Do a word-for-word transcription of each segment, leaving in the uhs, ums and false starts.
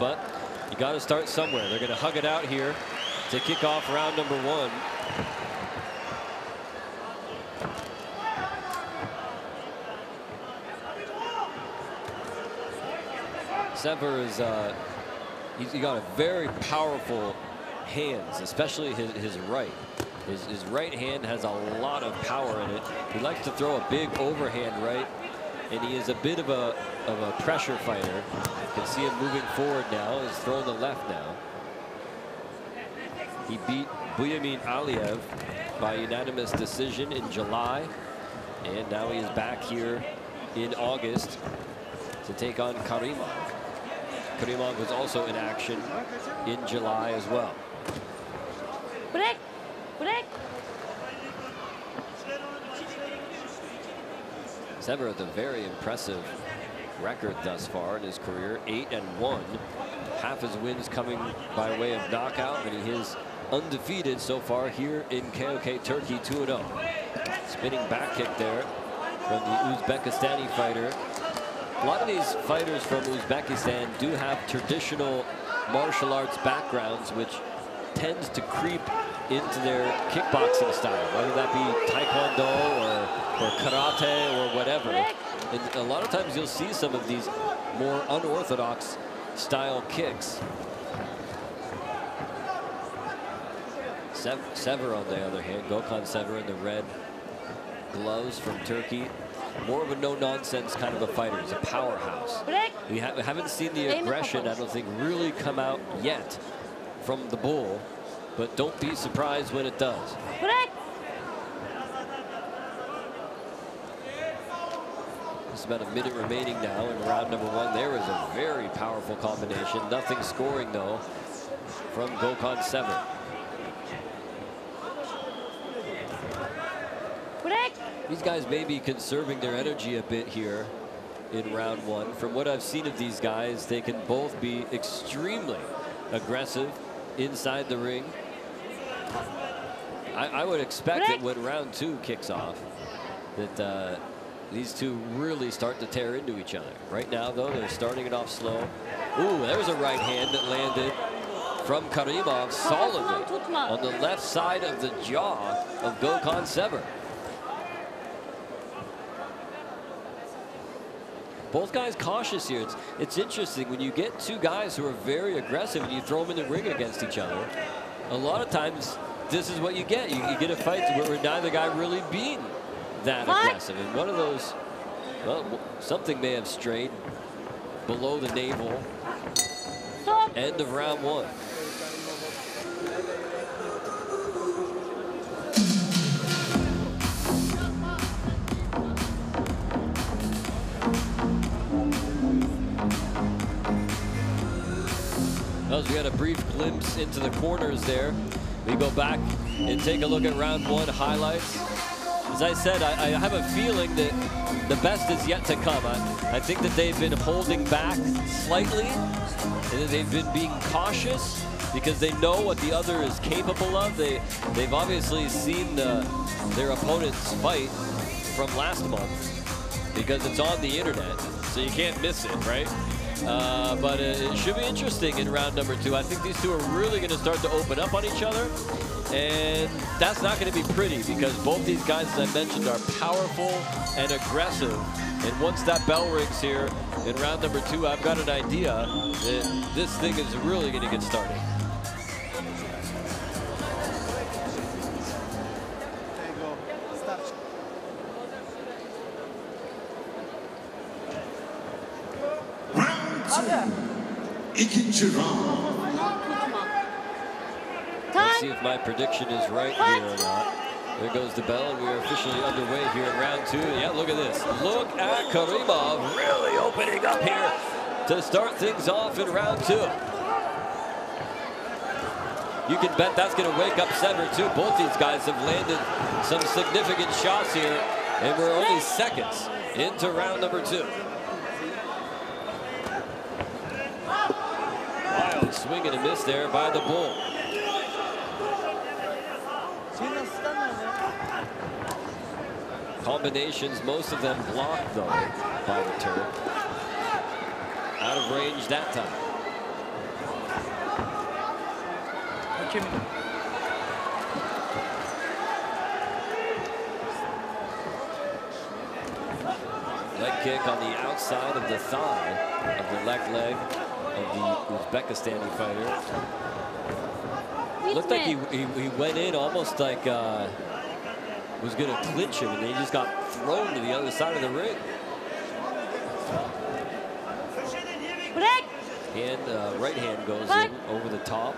but you got to start somewhere. They're going to hug it out here to kick off round number one. Sever is, uh, he's got a very powerful hands, especially his, his right. His, his right hand has a lot of power in it. He likes to throw a big overhand right, and he is a bit of a, of a pressure fighter. You can see him moving forward now. He's throwing the left now. He beat Buyamin Aliyev by unanimous decision in July, and now he is back here in August to take on Karimov. Karimov was also in action in July as well. Break. Break. Sever with a very impressive record thus far in his career, eight and one. Half his wins coming by way of knockout, and he is undefeated so far here in K O K Turkey, two and oh. Spinning back kick there from the Uzbekistani fighter. A lot of these fighters from Uzbekistan do have traditional martial arts backgrounds, which tends to creep into their kickboxing style, whether that be taekwondo or, or karate or whatever. And a lot of times you'll see some of these more unorthodox style kicks. Sever, on the other hand, Gokhan Sever in the red gloves from Turkey. More of a no-nonsense kind of a fighter. He's a powerhouse. We ha haven't seen the aggression, I don't think, really come out yet from the bull, but don't be surprised when it does. Just about a minute remaining now in round number one. There is a very powerful combination. Nothing scoring, though, from Gokhan Sever. These guys may be conserving their energy a bit here in round one. From what I've seen of these guys, they can both be extremely aggressive inside the ring. I, I would expect that when round two kicks off, that uh, these two really start to tear into each other. Right now, though, they're starting it off slow. Ooh, there was a right hand that landed from Karimov solidly on the left side of the jaw of Gokhan Sever. Both guys cautious here. It's, it's interesting when you get two guys who are very aggressive and you throw them in the ring against each other. A lot of times, this is what you get. You, you get a fight where neither guy really being that what? aggressive. And one of those, well, something may have strayed below the navel. Stop. End of round one. We had a brief glimpse into the corners there. We go back and take a look at round one highlights. As I said, I, I have a feeling that the best is yet to come. I, I think that they've been holding back slightly, and that they've been being cautious because they know what the other is capable of. They, they've obviously seen the, their opponent's fight from last month because it's on the internet, so you can't miss it, right? Uh, but it, it should be interesting in round number two. I think these two are really going to start to open up on each other, and that's not going to be pretty because both these guys, as I mentioned, are powerful and aggressive. And once that bell rings here in round number two, I've got an idea that this thing is really going to get started. Let's see if my prediction is right here or not. There goes the bell, and we are officially underway here in round two. Yeah, look at this. Look at Karimov really opening up here to start things off in round two. You can bet that's going to wake up Sever, too. Both these guys have landed some significant shots here, and we're only seconds into round number two. Swing and a miss there by the bull. Combinations, most of them blocked, though, by the Turk. Out of range that time. hakim. Leg kick on the outside of the thigh of the left leg of the Uzbekistani fighter. Looked like he, he, he went in almost like uh, was going to clinch him, and he just got thrown to the other side of the ring. Hand, uh, right hand goes in over the top.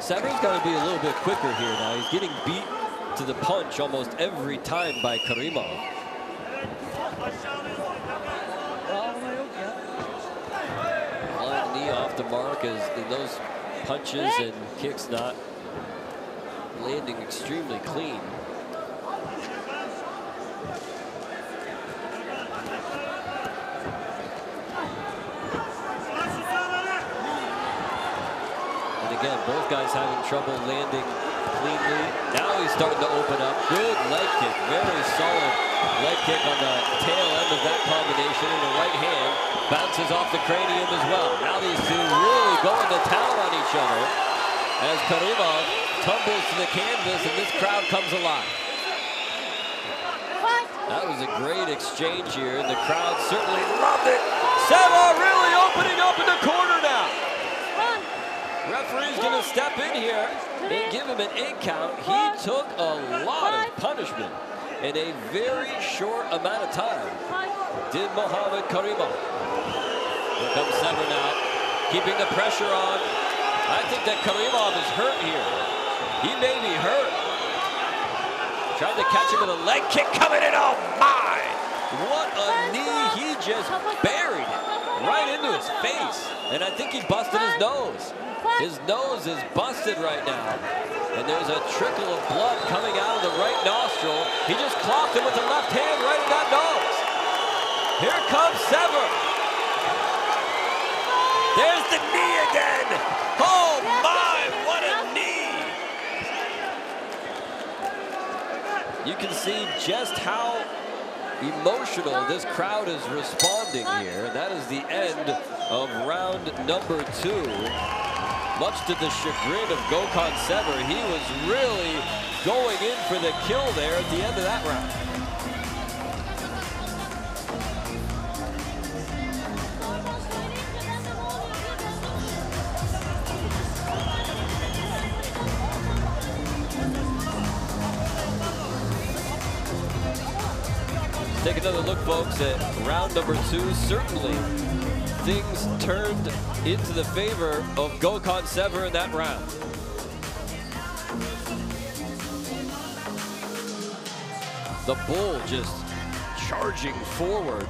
Sever's got to be a little bit quicker here now. He's getting beat to the punch almost every time by Karimov. One knee off the mark, as in those punches and kicks not landing extremely clean. Again, both guys having trouble landing cleanly. Now he's starting to open up. Good leg kick. Very solid leg kick on the tail end of that combination. And the right hand bounces off the cranium as well. Now these two really going to town on each other as Karimov tumbles to the canvas and this crowd comes alive. That was a great exchange here, and the crowd certainly loved it. Sever really opening up in the corner now. Referee's gonna step in here and give him an eight count. He took a lot of punishment in a very short amount of time. Did Muhammed Karimov. Here comes Sever now, keeping the pressure on. I think that Karimov is hurt here. He may be hurt. Tried to catch him with a leg kick coming in. Oh my! What a knee, he just buried it right into his face. And I think he busted his nose. His nose is busted right now, and there's a trickle of blood coming out of the right nostril. He just clocked him with the left hand right in that nose. Here comes Sever. There's the knee again. Oh my, what a knee. You can see just how emotional this crowd is responding here. That is the end of round number two. Much to the chagrin of Gokhan Sever, he was really going in for the kill there at the end of that round. Let's take another look, folks, at round number two. Certainly, things turned into the favor of Gokhan Sever in that round. The bull just charging forward.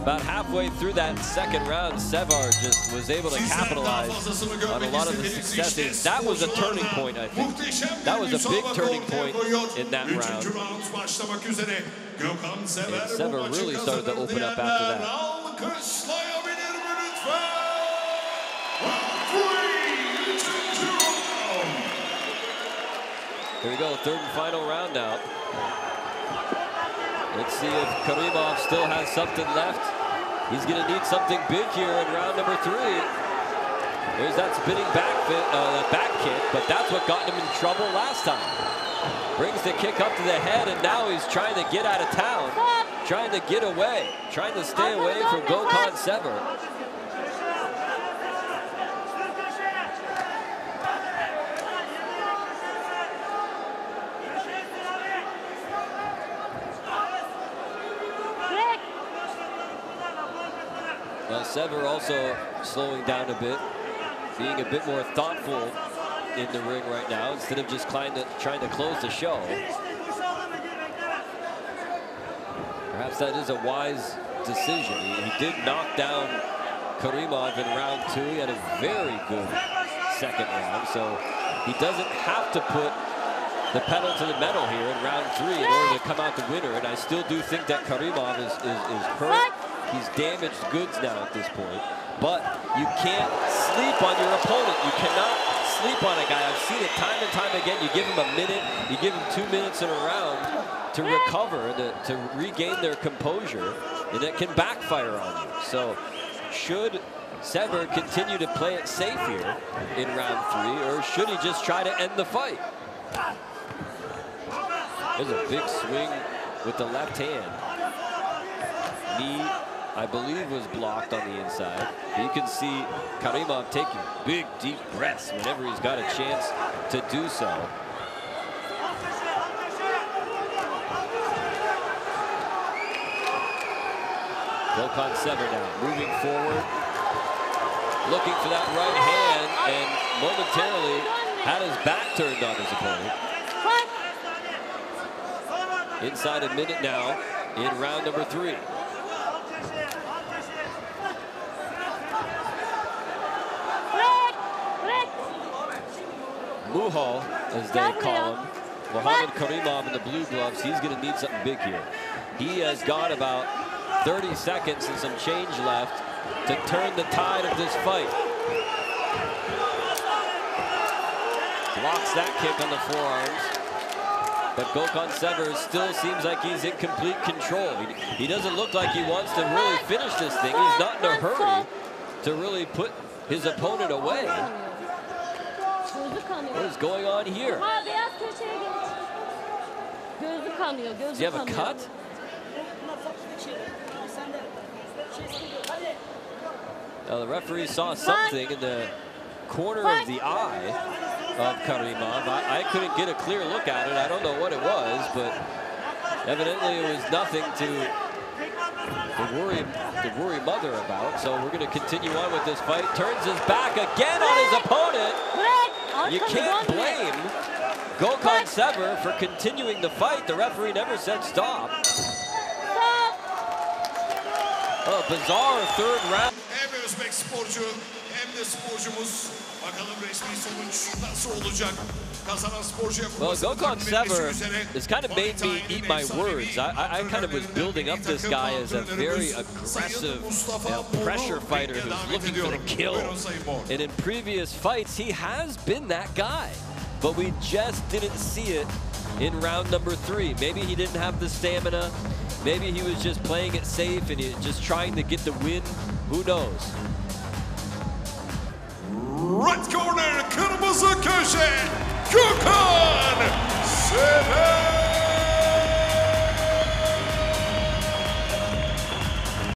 About halfway through that second round, Sever just was able to capitalize on a lot of the successes. That was a turning point, I think. That was a big turning point in that round. And Sever really started to open up after that. Here we go, third and final round now. Let's see if Karimov still has something left. He's gonna need something big here in round number three. There's that spinning back, fit, uh, back kick, but that's what got him in trouble last time. Brings the kick up to the head, and now he's trying to get out of town. Trying to get away, trying to stay away from Gokhan Sever. Well, Sever also slowing down a bit, being a bit more thoughtful in the ring right now instead of just trying to, trying to close the show. Perhaps that is a wise decision. He, he did knock down Karimov in round two. He had a very good second round, so he doesn't have to put the pedal to the metal here in round three in order to come out the winner. And I still do think that Karimov is, is, is hurt. He's damaged goods now at this point. But you can't sleep on your opponent. You cannot sleep on a guy. I've seen it time and time again. You give him a minute, you give him two minutes in a round to recover, to, to regain their composure. and it can backfire on you. So should Sever continue to play it safe here in round three, or should he just try to end the fight? There's a big swing with the left hand. Knee, I believe, was blocked on the inside. You can see Karimov taking big, deep breaths whenever he's got a chance to do so. Gokhan Sever now moving forward, looking for that right hand, and momentarily had his back turned on his opponent. Inside a minute now in round number three. Muhal, as they call him, Muhammed Karimov in the blue gloves, he's going to need something big here. He has got about thirty seconds and some change left to turn the tide of this fight. Blocks that kick on the forearms, but Gokhan Sever still seems like he's in complete control. He, he doesn't look like he wants to really finish this thing. He's not in a hurry to really put his opponent away. What is going on here? Does he have a cut? Now the referee saw something in the corner of the eye of Karimov. I, I couldn't get a clear look at it. I don't know what it was, but evidently it was nothing to, to worry to worry mother about. So we're going to continue on with this fight. Turns his back again on his opponent. You can't blame Gokhan Sever for continuing the fight. The referee never said stop. A bizarre third round. Hem Özbek sporcu hem de sporcumuz. Bakalım resmi sonuç nasıl olacak? Kazanan sporcuya kupası. Well, Gokhan Sever has kind of made me eat my words. I, I kind of was building up this guy as a very aggressive, you know, pressure fighter who's looking for the kill. And in previous fights, he has been that guy. But we just didn't see it in round number three. Maybe he didn't have the stamina. Maybe he was just playing it safe and he just trying to get the win. Who knows? Right corner, Kırmızı Köşe, Gokhan Sever.